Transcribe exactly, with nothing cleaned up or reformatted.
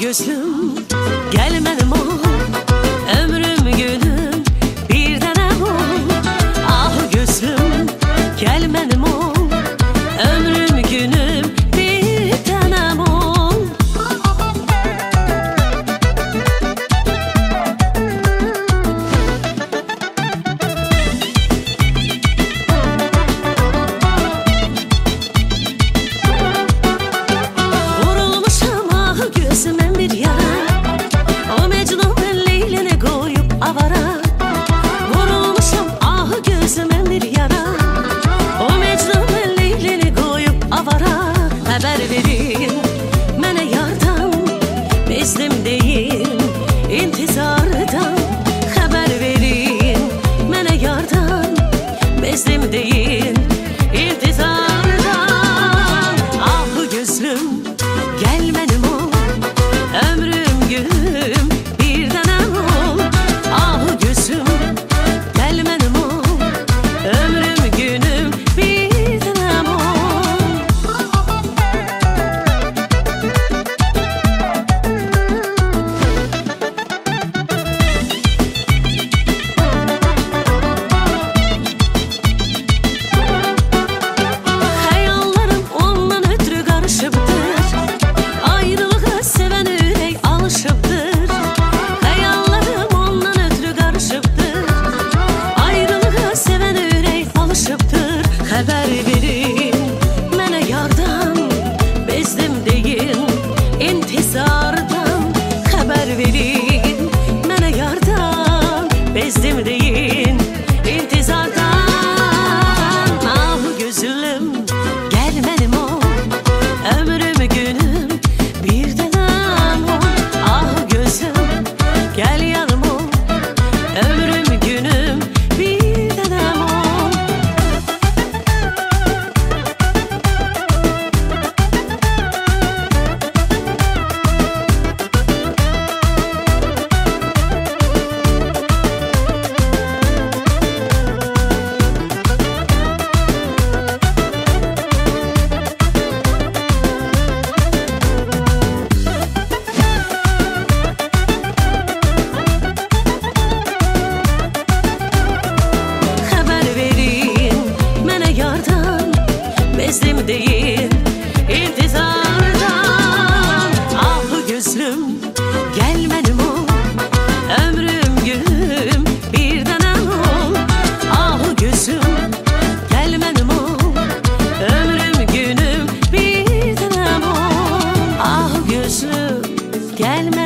gözüm, gel benim ol, ömrüm gülüm, bir tanem ol. Ah gözüm, gel benim ol, ömrüm gülüm, bir tanem ol. Vurulmuşum ah gözümden bir yara, o Mecnun Leyla'nı koyup avara. Vurulmuşum ah gözümden bir yara, o Mecnun Leyla'nı koyup avara. Haber verin mene yardan, bezlim değil intizardan. Haber verin mene yardan, bezlim değil intizardan. Ah gözlüm, gel benim ol, ömrüm gülüm, bir tanem ol. Ah gözüm, gel benim ol, ömrüm günüm, bir tanem ol. Hayallarım ondan ötürü karışıptır, ayrılığa seven ürek alışıptır. Hayallarım ondan ötürü karışıptır, ayrılığa seven ürek alışıptır. Haber verin mene yardan, bezdim değil intizardan. Haber verin mene yardan, bezdim değil intizardan. Ah gözlüm, gel benim ol, ömrüm günüm, bir tanem ol. Ah gözüm, gel yanım ol, ömrüm günüm, bir tanem ol. Haber verin mene yardan, bezdim değil intizardan. Ah gözlüm, gel benim ol, ömrüm gülüm, bir tanem ol. Ah gözüm, gel benim ol, ömrüm günüm, bir tanem ol. Ah gözüm, gel benim